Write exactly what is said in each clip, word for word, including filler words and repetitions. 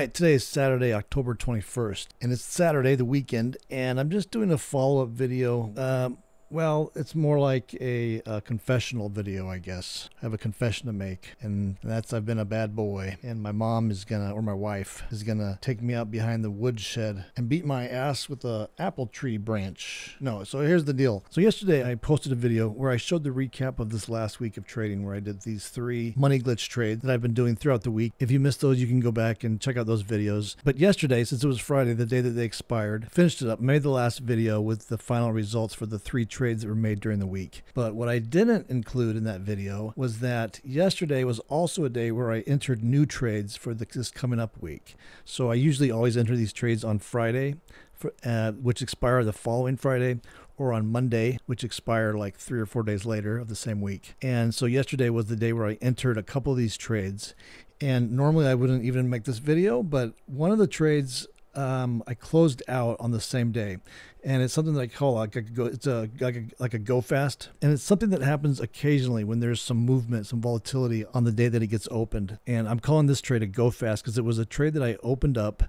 right, today is Saturday, October twenty-first, and it's Saturday, the weekend, and I'm just doing a follow-up video. Um, well, it's more like a, a confessional video, I guess. I have a confession to make, and that's I've been a bad boy, and my mom is gonna, or my wife, is gonna take me out behind the woodshed and beat my ass with a apple tree branch. No, so here's the deal. So yesterday I posted a video where I showed the recap of this last week of trading, where I did these three money glitch trades that I've been doing throughout the week. If you missed those, you can go back and check out those videos. But yesterday, since it was Friday, the day that they expired, finished it up, made the last video with the final results for the three trades trades that were made during the week. But what I didn't include in that video was that yesterday was also a day where I entered new trades for the, this coming up week. So I usually always enter these trades on Friday, for, uh, which expire the following Friday, or on Monday, which expire like three or four days later of the same week. And so yesterday was the day where I entered a couple of these trades. And normally I wouldn't even make this video, but one of the trades Um, I closed out on the same day, and it's something that I call like a go, it's a like, a like a go fast, and it's something that happens occasionally when there's some movement, some volatility on the day that it gets opened. And I'm calling this trade a go fast because it was a trade that I opened up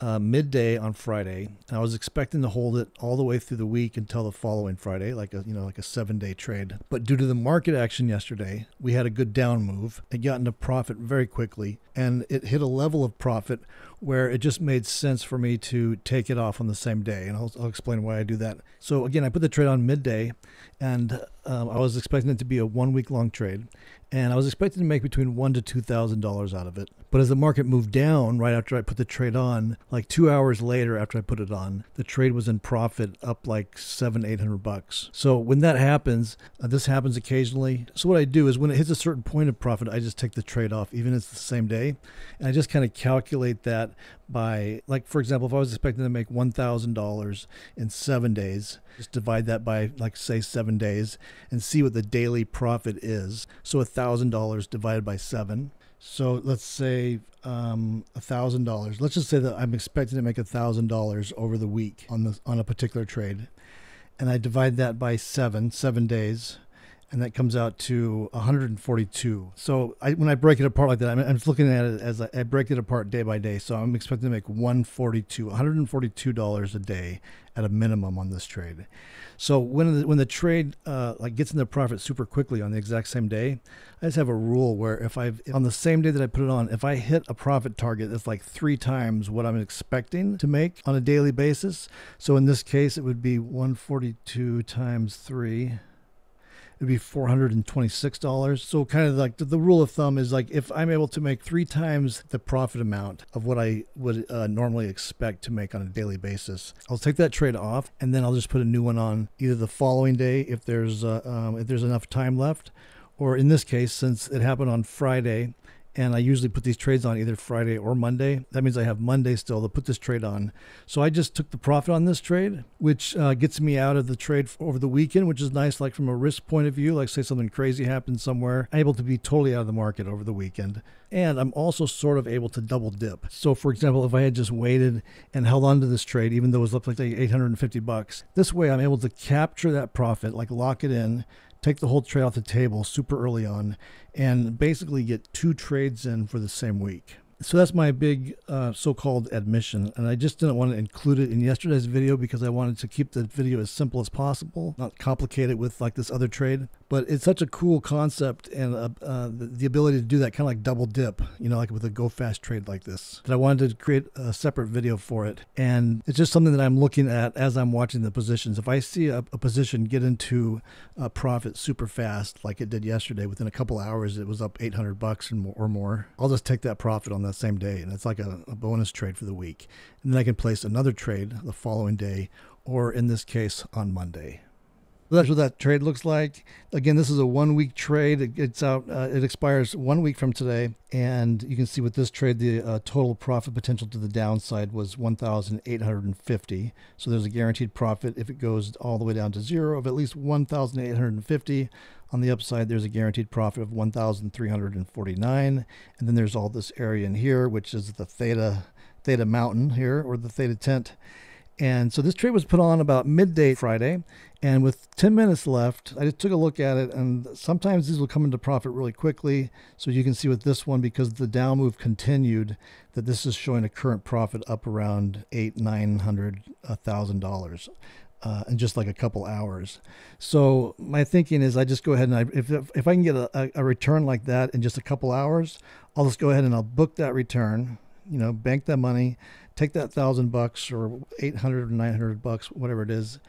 uh, midday on Friday, and I was expecting to hold it all the way through the week until the following Friday, like a you know like a seven day trade. But due to the market action yesterday, we had a good down move. It got into profit very quickly, and it hit a level of profit where it just made sense for me to take it off on the same day. And I'll, I'll explain why I do that. So again, I put the trade on midday, and um, I was expecting it to be a one week long trade. And I was expecting to make between one to two thousand dollars out of it. But as the market moved down right after I put the trade on, like two hours later after I put it on, the trade was in profit up like seven, eight hundred bucks. So when that happens, uh, this happens occasionally. So what I do is when it hits a certain point of profit, I just take the trade off, even if it's the same day. And I just kind of calculate that by, like, for example, if I was expecting to make one thousand dollars in seven days, just divide that by, like, say, seven days and see what the daily profit is. So one thousand dollars divided by seven. So let's say um, one thousand dollars. Let's just say that I'm expecting to make one thousand dollars over the week on, the, on a particular trade. And I divide that by seven, seven days. And that comes out to one hundred forty-two. So I, when I break it apart like that, I'm, I'm looking at it as I, I break it apart day by day. So I'm expecting to make one hundred forty-two dollars a day at a minimum on this trade. So when the, when the trade uh, like gets into profit super quickly on the exact same day, I just have a rule where if I've on the same day that I put it on, if I hit a profit target that's like three times what I'm expecting to make on a daily basis. So in this case, it would be one hundred forty-two times three. It'd be four hundred twenty-six dollars. So kind of like the, the rule of thumb is like if I'm able to make three times the profit amount of what I would uh, normally expect to make on a daily basis, I'll take that trade off, and then I'll just put a new one on either the following day if there's uh, um, if there's enough time left, or in this case, since it happened on Friday, and I usually put these trades on either Friday or Monday. That means I have Monday still to put this trade on. So I just took the profit on this trade, which uh, gets me out of the trade over the weekend, which is nice, like from a risk point of view, like say something crazy happens somewhere, I'm able to be totally out of the market over the weekend. And I'm also sort of able to double dip. So for example, if I had just waited and held on to this trade, even though it was up like eight hundred fifty bucks, this way I'm able to capture that profit, like lock it in, take the whole trade off the table super early on, and basically get two trades in for the same week. So that's my big uh, so-called admission, and I just didn't want to include it in yesterday's video because I wanted to keep the video as simple as possible, not complicate it with like this other trade. But it's such a cool concept, and uh, uh, the, the ability to do that kind of like double dip, you know, like with a go fast trade like this, that I wanted to create a separate video for it. And it's just something that I'm looking at as I'm watching the positions. If I see a, a position get into a profit super fast, like it did yesterday, within a couple hours, it was up eight hundred bucks and more, or more, I'll just take that profit on that same day. And it's like a, a bonus trade for the week. And then I can place another trade the following day, or in this case on Monday. That's what that trade looks like. Again, this is a one week trade. It, it's out, uh, it expires one week from today. And you can see with this trade, the uh, total profit potential to the downside was one thousand eight hundred fifty. So there's a guaranteed profit if it goes all the way down to zero of at least one thousand eight hundred fifty. On the upside, there's a guaranteed profit of one thousand three hundred forty-nine. And then there's all this area in here, which is the theta, theta mountain here, or the theta tent. And so this trade was put on about midday Friday, and with ten minutes left, I just took a look at it, and sometimes these will come into profit really quickly. So you can see with this one, because the Dow move continued, that this is showing a current profit up around eight, nine hundred, a thousand dollars. Uh, in just like a couple hours. So my thinking is I just go ahead and I, if, if I can get a, a return like that in just a couple hours, I'll just go ahead and I'll book that return, you know, bank that money, take that thousand bucks or eight hundred or nine hundred bucks, whatever it is.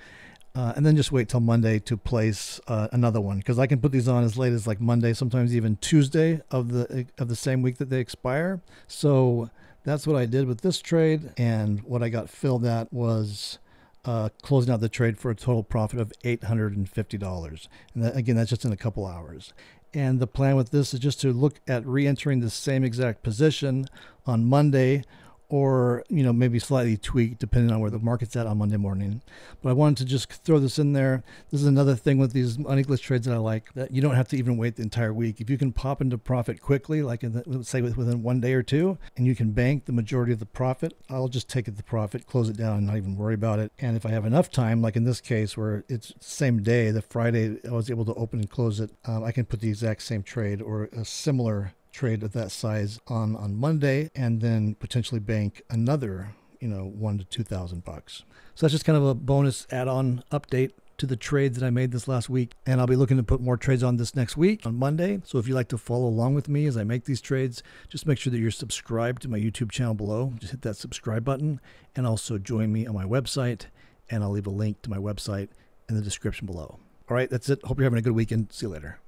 Uh, and then just wait till Monday to place uh, another one, because I can put these on as late as like Monday, sometimes even Tuesday of the of the same week that they expire. So that's what I did with this trade. And what I got filled at was Uh, closing out the trade for a total profit of eight hundred fifty dollars. And that, again, that's just in a couple hours. And the plan with this is just to look at re-entering the same exact position on Monday, or, you know, maybe slightly tweaked depending on where the market's at on Monday morning. But I wanted to just throw this in there. This is another thing with these unequalized trades that I like, that you don't have to even wait the entire week. If you can pop into profit quickly, like in the, say within one day or two, and you can bank the majority of the profit, I'll just take it the profit, close it down, and not even worry about it. And if I have enough time, like in this case where it's same day, the Friday I was able to open and close it, um, I can put the exact same trade or a similar trade of that size on on Monday, and then potentially bank another, you know, one to two thousand bucks. So that's just kind of a bonus add-on update to the trades that I made this last week, and I'll be looking to put more trades on this next week on Monday. So if you'd like to follow along with me as I make these trades, just make sure that you're subscribed to my YouTube channel below. Just hit that subscribe button, and also join me on my website, and I'll leave a link to my website in the description below. All right, that's it. Hope you're having a good weekend. See you later.